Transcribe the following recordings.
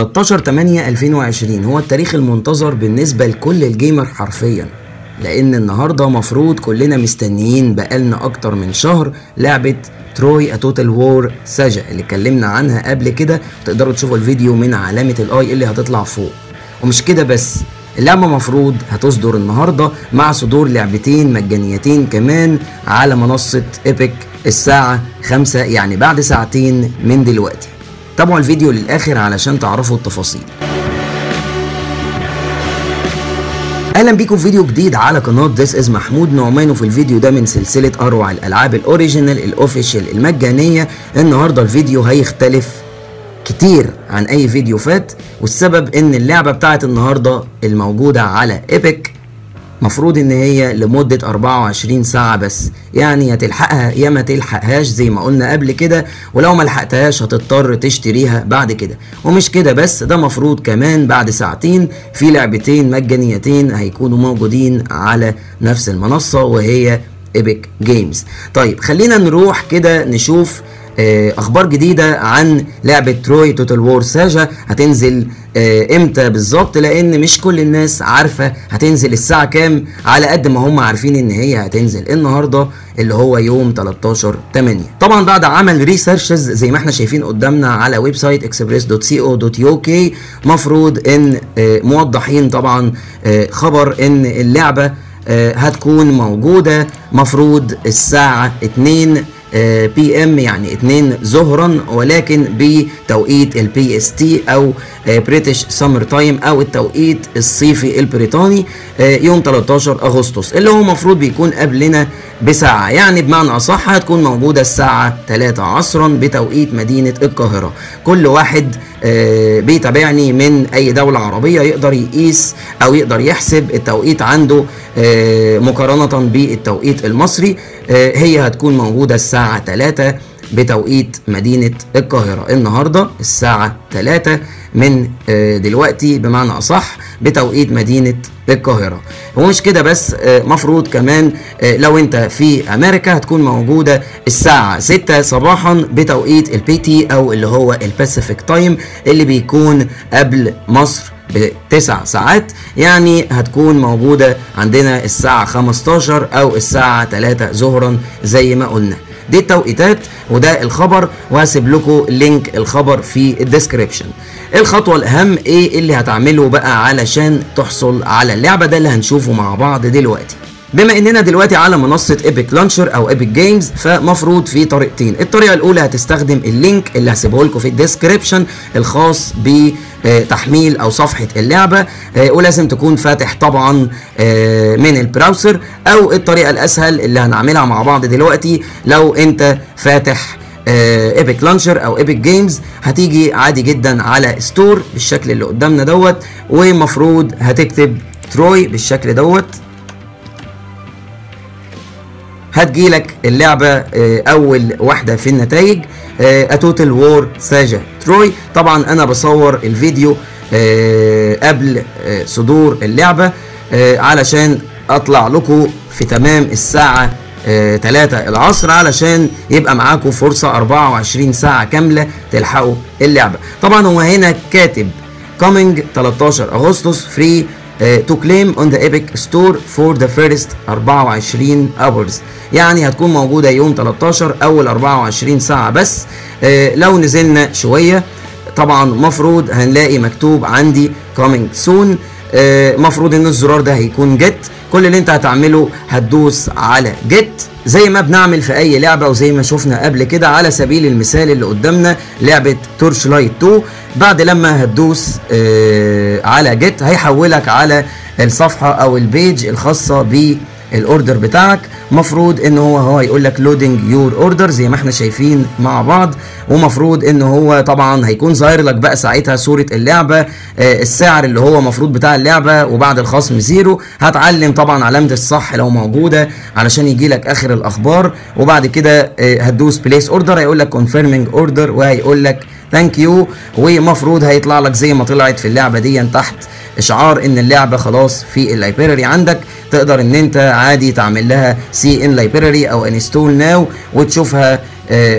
13/8/2020 هو التاريخ المنتظر بالنسبة لكل الجيمر حرفيا، لأن النهاردة مفروض كلنا مستنيين بقالنا أكتر من شهر لعبة تروي توتال وور ساجا اللي اتكلمنا عنها قبل كده، وتقدروا تشوفوا الفيديو من علامة الآي اللي هتطلع فوق. ومش كده بس، اللعبة مفروض هتصدر النهاردة مع صدور لعبتين مجانيتين كمان على منصة ايبك الساعة 5، يعني بعد ساعتين من دلوقتي. تابعوا الفيديو للآخر علشان تعرفوا التفاصيل. اهلا بيكم في فيديو جديد على قناه This is محمود نعمان، وفي الفيديو ده من سلسله اروع الالعاب الاوريجينال الاوفيشال المجانيه. النهارده الفيديو هيختلف كتير عن اي فيديو فات، والسبب ان اللعبه بتاعت النهارده الموجوده على ايبك مفروض ان هي لمده 24 ساعه بس، يعني هتلحقها يا ما تلحقهاش زي ما قلنا قبل كده، ولو ما لحقتهاش هتضطر تشتريها بعد كده. ومش كده بس، ده مفروض كمان بعد ساعتين في لعبتين مجانيتين هيكونوا موجودين على نفس المنصه وهي ايبك جيمز. طيب خلينا نروح كده نشوف اخبار جديده عن لعبه تروي توتال وور ساجا. هتنزل امتى بالظبط؟ لان مش كل الناس عارفه هتنزل الساعه كام، على قد ما هم عارفين ان هي هتنزل النهارده اللي هو يوم 13/8. طبعا بعد عمل ريسيرشز زي ما احنا شايفين قدامنا على ويب سايت express.co.uk، مفروض ان موضحين طبعا خبر ان اللعبه هتكون موجوده مفروض الساعه 2 PM، يعني 2 ظهرا، ولكن بتوقيت PST او بريتش سمر تايم او التوقيت الصيفي البريطاني، يوم 13 أغسطس، اللي هو مفروض بيكون قبلنا بساعة، يعني بمعنى أصح هتكون موجودة الساعة 3 عصرا بتوقيت مدينة القاهرة. كل واحد بيتابعني من أي دولة عربية يقدر يقيس أو يقدر يحسب التوقيت عنده مقارنة بالتوقيت المصري. هي هتكون موجودة الساعة 3 بتوقيت مدينة القاهرة النهاردة، الساعة 3 من دلوقتي بمعنى أصح بتوقيت مدينة القاهرة. ومش كده بس، مفروض كمان لو انت في امريكا هتكون موجودة الساعة 6 صباحا بتوقيت الPT او اللي هو الباسيفيك تايم، اللي بيكون قبل مصر ب9 ساعات، يعني هتكون موجودة عندنا الساعة 15 او الساعة 3 ظهرا زي ما قلنا. دي التوقيتات وده الخبر، وهسيب لكم لينك الخبر في الديسكريبشن. الخطوة الأهم إيه اللي هتعمله بقى علشان تحصل على اللعبة؟ ده اللي هنشوفه مع بعض دلوقتي. بما اننا دلوقتي على منصة ايبك لانشر او ايبك جيمز، فمفروض في طريقتين. الطريقة الاولى هتستخدم اللينك اللي هسيبه لكم في الديسكريبشن الخاص بتحميل او صفحة اللعبة، ولازم تكون فاتح طبعا من البراوسر، او الطريقة الاسهل اللي هنعملها مع بعض دلوقتي، لو انت فاتح ايبك لانشر او ايبك جيمز هتيجي عادي جدا على ستور بالشكل اللي قدامنا دوت، ومفروض هتكتب تروي بالشكل دوت، هتجيلك اللعبة أول واحدة في النتائج توتال وور ساجا تروي. طبعا أنا بصور الفيديو قبل صدور اللعبة علشان أطلع لكم في تمام الساعة 3 العصر، علشان يبقى معاكم فرصة 24 ساعة كاملة تلحقوا اللعبة. طبعا هو هنا كاتب coming 13 أغسطس free to claim on the Epic Store for the first 24 hours، يعني هتكون موجودة يوم 13 أول 24 ساعة بس. لو نزلنا شوية طبعا مفروض هنلاقي مكتوب عندي coming soon، مفروض ان الزرار ده هيكون get. كل اللي انت هتعمله هتدوس على get زي ما بنعمل في اي لعبة، وزي ما شفنا قبل كده على سبيل المثال اللي قدامنا لعبة تورشلايت 2. بعد لما هتدوس على get هيحولك على الصفحة او البيج الخاصة بالاوردر بتاعك. مفروض ان هو هيقول لك loading your order زي ما احنا شايفين مع بعض، ومفروض ان هو طبعا هيكون ظاهر لك بقى ساعتها صورة اللعبة، السعر اللي هو مفروض بتاع اللعبة، وبعد الخصم 0 هتعلم طبعا علامة الصح لو موجودة علشان يجي لك اخر الاخبار. وبعد كده هتدوس place order، هيقول لك confirming order وهيقول لك thank you، ومفروض هيطلع لك زي ما طلعت في اللعبة دي تحت اشعار ان اللعبة خلاص في اللايبراري عندك، تقدر ان انت عادي تعمل لها سي ان لايبراري او انستول ناو وتشوفها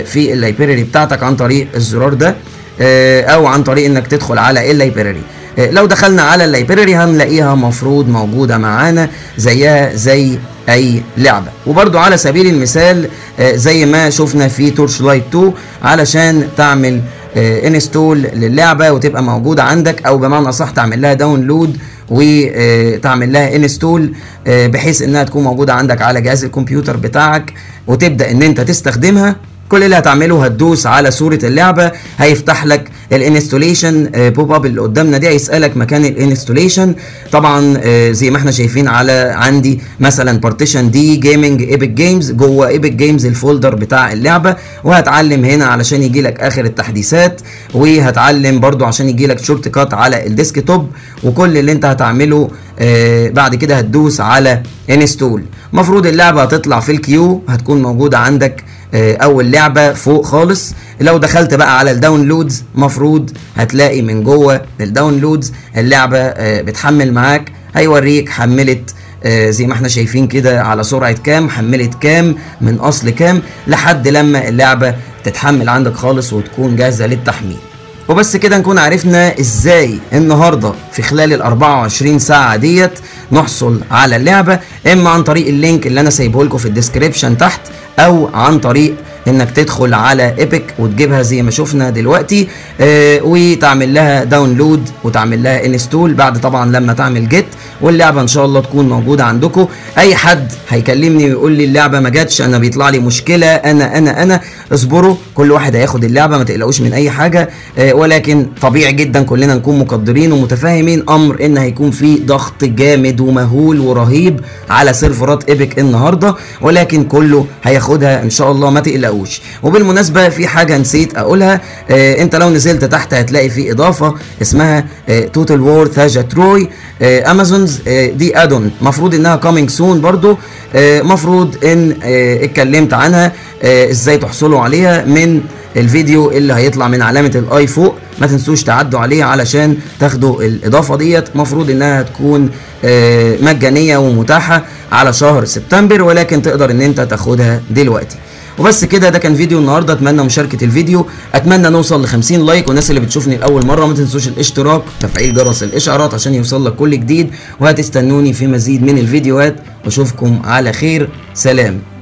في اللايبراري بتاعتك عن طريق الزرار ده. او عن طريق انك تدخل على اللايبراري. لو دخلنا على اللايبراري هنلاقيها مفروض موجودة معانا زيها زي اي لعبة. وبرضو على سبيل المثال زي ما شفنا في تورشلايت 2، علشان تعمل انستول للعبة وتبقى موجودة عندك، او بمعنى اصح تعمل لها داونلود وتعمل لها انستول بحيث انها تكون موجودة عندك على جهاز الكمبيوتر بتاعك وتبدأ ان انت تستخدمها. كل اللي هتعمله هتدوس على صورة اللعبة، هيفتح لك الانستوليشن بوب اب اللي قدامنا دي، هيسألك مكان الانستوليشن. طبعا زي ما احنا شايفين على عندي مثلا بارتيشن دي جيمنج ايبك جيمز، جوه ايبك جيمز الفولدر بتاع اللعبة، وهتعلم هنا علشان يجي لك اخر التحديثات، وهتعلم برضو عشان يجي لك شورت كات على الديسك توب. وكل اللي انت هتعمله بعد كده هتدوس على انستول. مفروض اللعبة هتطلع في الكيو، هتكون موجودة عندك اول لعبه فوق خالص. لو دخلت بقى على الداونلودز مفروض هتلاقي من جوه الداونلودز اللعبه بتحمل معاك، هيوريك حملت زي ما احنا شايفين كده على سرعه كام، حملت كام من اصل كام، لحد لما اللعبه تتحمل عندك خالص وتكون جاهزه للتحميل. وبس كده نكون عرفنا ازاي النهارده في خلال ال 24 ساعه ديت نحصل على اللعبه، اما عن طريق اللينك اللي انا سايبه لكم في الديسكريبشن تحت، او عن طريق انك تدخل على ايبك وتجيبها زي ما شفنا دلوقتي وتعمل لها داونلود وتعمل لها انستول بعد طبعا لما تعمل جيت، واللعبه ان شاء الله تكون موجوده عندكم. اي حد هيكلمني ويقول لي اللعبه ما جاتش، انا بيطلع لي مشكله، انا اصبروا، كل واحد هياخد اللعبه، ما تقلقوش من اي حاجه. ولكن طبيعي جدا كلنا نكون مقدرين ومتفاهمين امر ان هيكون في ضغط جامد ومهول ورهيب على سيرفرات ايبك النهارده، ولكن كله هياخدها ان شاء الله، ما تقلقوش. وبالمناسبه في حاجه نسيت اقولها، انت لو نزلت تحت هتلاقي في اضافه اسمها توتال وور ساجا تروي امازونز، دي ادون مفروض انها كامينج سون برضو، مفروض ان اتكلمت عنها ازاي تحصلوا عليها من الفيديو اللي هيطلع من علامه الاي فوق، ما تنسوش تعدوا عليه علشان تاخدوا الاضافه ديت. مفروض انها هتكون مجانيه ومتاحه على شهر سبتمبر، ولكن تقدر ان انت تاخدها دلوقتي. وبس كده، ده كان فيديو النهارده، اتمنى مشاركه الفيديو، اتمنى نوصل ل 50 لايك. والناس اللي بتشوفني لاول مره ما تنسوش الاشتراك وتفعيل جرس الاشعارات عشان يوصل لك كل جديد، وهتستنوني في مزيد من الفيديوهات، واشوفكم على خير، سلام.